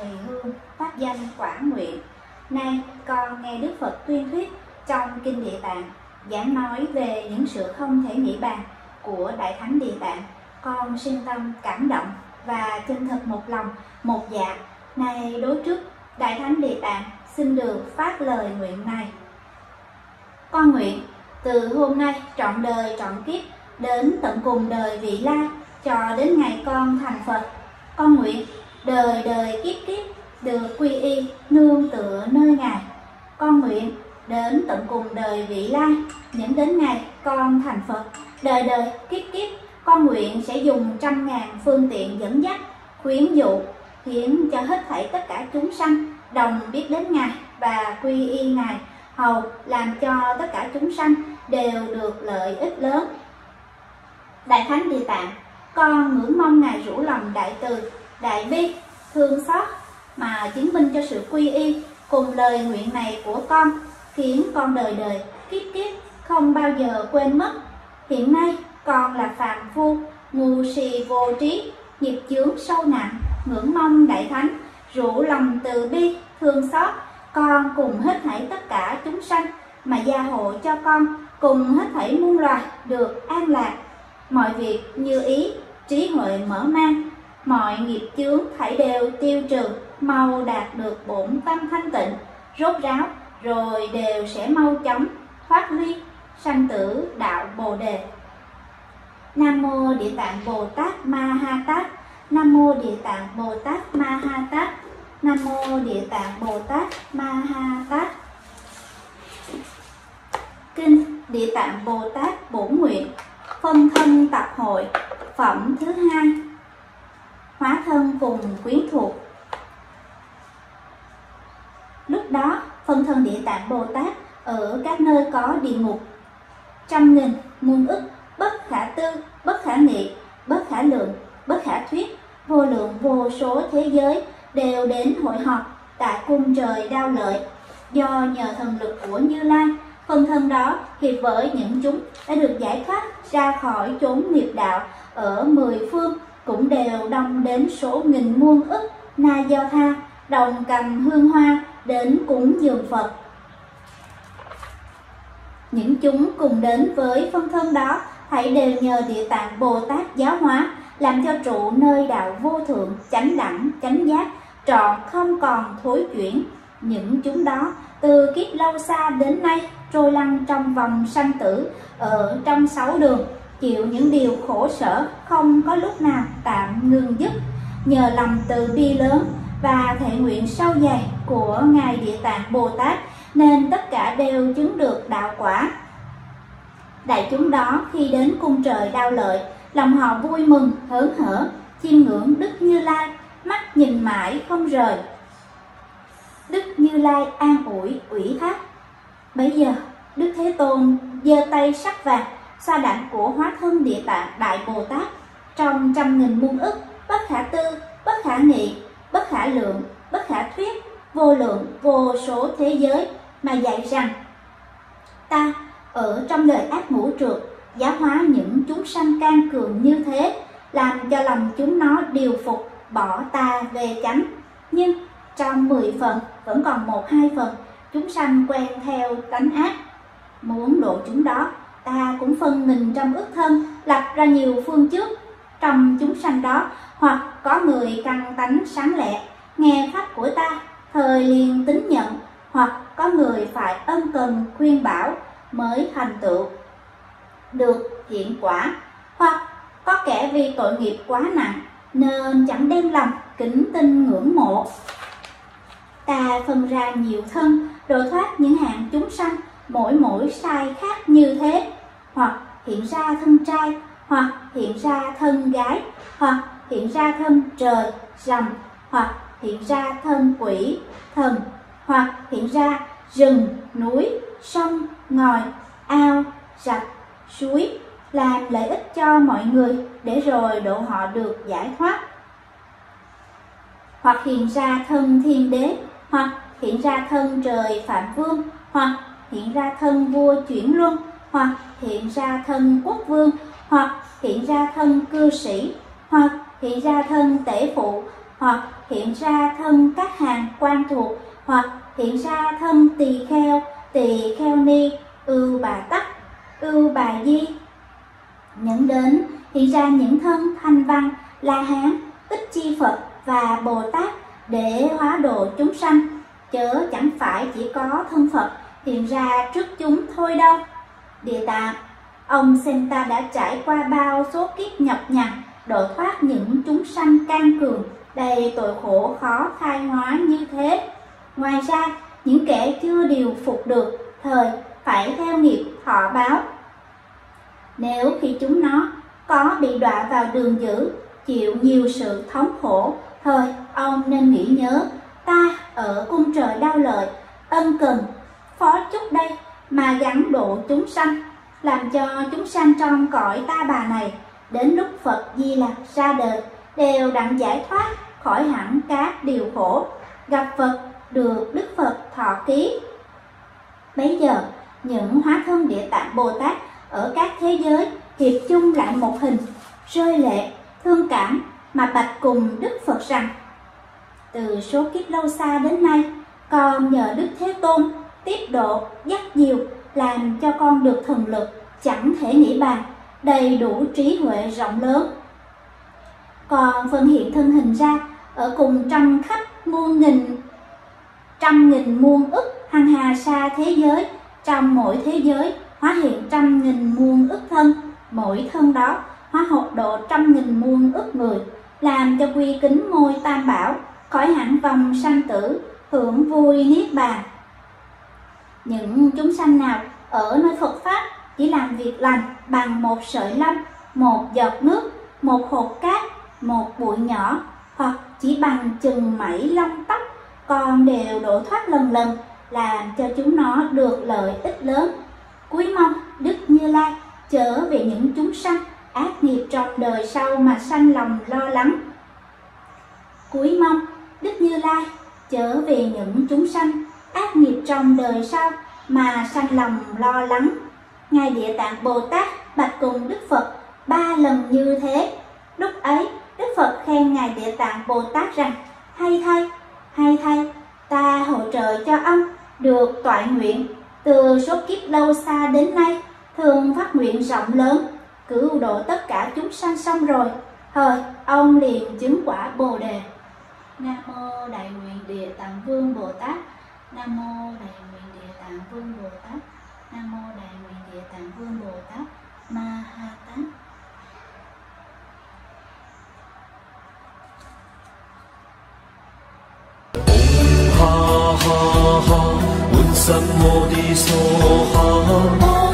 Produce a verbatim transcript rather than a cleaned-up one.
thầy hương pháp danh quả nguyện. Nay con nghe Đức Phật tuyên thuyết trong Kinh Địa Tạng, giảng nói về những sự không thể nghĩ bàn của Đại Thánh Địa Tạng. Con sinh tâm cảm động và chân thật một lòng, một dạ. Nay đối trước Đại Thánh Địa Tạng xin được phát lời nguyện này. Con nguyện từ hôm nay trọn đời trọn kiếp đến tận cùng đời vị lai, cho đến ngày con thành Phật, con nguyện đời đời kiếp kiếp được quy y nương tựa nơi Ngài. Con nguyện đến tận cùng đời vị lai, những đến ngày con thành Phật, đời đời kiếp kiếp con nguyện sẽ dùng trăm ngàn phương tiện dẫn dắt, khuyến dụ, khiến cho hết thảy tất cả chúng sanh đồng biết đến Ngài và quy y Ngài, hầu làm cho tất cả chúng sanh đều được lợi ích lớn. Đại Thánh Địa Tạng, con ngưỡng mong Ngài rủ lòng đại từ, đại bi, thương xót mà chứng minh cho sự quy y cùng lời nguyện này của con, khiến con đời đời kiếp kiếp không bao giờ quên mất. Hiện nay con là phàm phu, ngu si vô trí, nghiệp chướng sâu nặng, ngưỡng mong Đại Thánh rủ lòng từ bi, thương xót con cùng hết thảy tất cả chúng sanh mà gia hộ cho con cùng hết thảy muôn loài được an lạc, mọi việc như ý, trí huệ mở mang, mọi nghiệp chướng thảy đều tiêu trừ, mau đạt được bổn tâm thanh tịnh, rốt ráo, rồi đều sẽ mau chóng thoát ly sanh tử đạo Bồ Đề. Nam mô Địa Tạng Bồ Tát Ma Ha Tát. Nam mô Địa Tạng Bồ Tát Ma Ha Tát. Nam mô Địa Tạng Bồ Tát Ma Ha Tát. Kinh Địa Tạng Bồ Tát Bổn Nguyện, phân thân tập hội, phẩm thứ hai. Hóa thân cùng quyến thuộc. Lúc đó phân thân Địa Tạng Bồ Tát ở các nơi có địa ngục trăm nghìn muôn ức, bất khả tư, bất khả nghị, bất khả lượng, bất khả thuyết, vô lượng vô số thế giới đều đến hội họp tại cung trời Đao Lợi. Do nhờ thần lực của Như Lai, phân thân đó hiệp với những chúng đã được giải thoát ra khỏi chốn nghiệp đạo ở mười phương, cũng đều đông đến số nghìn muôn ức na do tha, đồng cầm hương hoa đến cúng dường Phật. Những chúng cùng đến với phân thân đó hãy đều nhờ Địa Tạng Bồ Tát giáo hóa, làm cho trụ nơi đạo vô thượng chánh đẳng chánh giác trọn không còn thối chuyển. Những chúng đó từ kiếp lâu xa đến nay trôi lăn trong vòng sanh tử, ở trong sáu đường chịu những điều khổ sở không có lúc nào tạm ngừng dứt. Nhờ lòng từ bi lớn và thệ nguyện sâu dày của Ngài Địa Tạng Bồ Tát nên tất cả đều chứng được đạo quả. Đại chúng đó khi đến cung trời Đao Lợi, lòng họ vui mừng hớn hở, chiêm ngưỡng Đức Như Lai, mắt nhìn mãi không rời. Đức Như Lai an ủi ủy thác. Bấy giờ Đức Thế Tôn giơ tay sắc vàng xoa đảnh của hóa thân Địa Tạng Đại Bồ Tát. Trong trăm nghìn muôn ức, bất khả tư, bất khả nghị, bất khả lượng, bất khả thuyết, vô lượng vô số thế giới mà dạy rằng: ta ở trong đời ác ngũ trượt giáo hóa những chúng sanh can cường như thế, làm cho lòng chúng nó điều phục, bỏ ta về chánh. Nhưng trong mười phần vẫn còn một hai phần chúng sanh quen theo tánh ác, muốn độ chúng đó ta cũng phân nghìn trăm ức thân, lập ra nhiều phương trước. Trong chúng sanh đó hoặc có người căn tánh sáng lẹ, nghe pháp của ta thời liền tín nhận, hoặc có người phải ân cần khuyên bảo mới thành tựu được hiện quả, hoặc có kẻ vì tội nghiệp quá nặng nên chẳng đem lòng kính tin ngưỡng mộ. Ta phân ra nhiều thân độ thoát những hạng chúng sanh mỗi mỗi sai khác như thế, hoặc hiện ra thân trai, hoặc hiện ra thân gái, hoặc hiện ra thân trời rằm, hoặc hiện ra thân quỷ thần, hoặc hiện ra rừng núi sông ngòi ao rạch suối, làm lợi ích cho mọi người để rồi độ họ được giải thoát. Hoặc hiện ra thân thiên đế, hoặc hiện ra thân trời phạm vương, hoặc hiện ra thân vua chuyển luân, hoặc hiện ra thân quốc vương, hoặc hiện ra thân cư sĩ, hoặc hiện ra thân tể phụ, hoặc hiện ra thân các hàng quan thuộc, hoặc hiện ra thân tỳ kheo, tỳ kheo ni, ưu bà tắc, ưu bà di. Nhẫn đến hiện ra những thân Thanh Văn, La Hán, Tích Chi Phật và Bồ Tát để hóa độ chúng sanh, chớ chẳng phải chỉ có thân Phật hiện ra trước chúng thôi đâu. Địa Tạng, ông xem ta đã trải qua bao số kiếp nhọc nhằn, độ thoát những chúng sanh can cường, đầy tội khổ khó khai hóa như thế. Ngoài ra, những kẻ chưa điều phục được thời phải theo nghiệp thọ báo. Nếu khi chúng nó có bị đọa vào đường dữ, chịu nhiều sự thống khổ, thời ông nên nghĩ nhớ ta ở cung trời Đao Lợi, ân cần phó chúc đây mà gắn độ chúng sanh, làm cho chúng sanh trong cõi ta bà này đến lúc Phật Di Lặc ra đời đều đặng giải thoát khỏi hẳn các điều khổ, gặp Phật được Đức Phật thọ ký. Bấy giờ những hóa thân Địa Tạng Bồ Tát ở các thế giới hiệp chung lại một hình, rơi lệ thương cảm mà bạch cùng Đức Phật rằng: từ số kiếp lâu xa đến nay, con nhờ Đức Thế Tôn tiếp độ dắt dìu, làm cho con được thần lực chẳng thể nghĩ bàn, đầy đủ trí huệ rộng lớn. Con phân hiện thân hình ra ở cùng trăm khắp muôn nghìn trăm nghìn muôn ức hằng hà sa thế giới. Trong mỗi thế giới hóa hiện trăm nghìn muôn ức thân, mỗi thân đó hóa hộp độ trăm nghìn muôn ức người, làm cho quy kính ngôi Tam Bảo, khỏi hẳn vòng sanh tử, hưởng vui niết bàn. Những chúng sanh nào ở nơi Phật pháp chỉ làm việc lành bằng một sợi lông, một giọt nước, một hột cát, một bụi nhỏ, hoặc chỉ bằng chừng mảy lông tóc, còn đều độ thoát lần lần, làm cho chúng nó được lợi ích lớn. Quý mong Đức Như Lai chớ vì những chúng sanh ác nghiệp trong đời sau mà sanh lòng lo lắng. Quý mong Đức Như Lai chớ vì những chúng sanh ác nghiệp trong đời sau mà sanh lòng lo lắng. Ngài Địa Tạng Bồ Tát bạch cùng Đức Phật ba lần như thế. Lúc ấy Đức Phật khen Ngài Địa Tạng Bồ Tát rằng: hay thay, hay thay, ta hỗ trợ cho ông được toại nguyện từ số kiếp lâu xa đến nay, thường phát nguyện rộng lớn cứu độ tất cả chúng sanh. Xong rồi, thời ông liền chứng quả Bồ Đề. Nam mô Đại Nguyện Địa Tạng Vương Bồ Tát. Nam mô Đại Nguyện Địa Tạng Vương Bồ Tát. Nam mô Đại Nguyện Địa Tạng Vương Bồ Tát Ma Ha Tát. Ha ha ha, Buddha Sammo Di So Ha.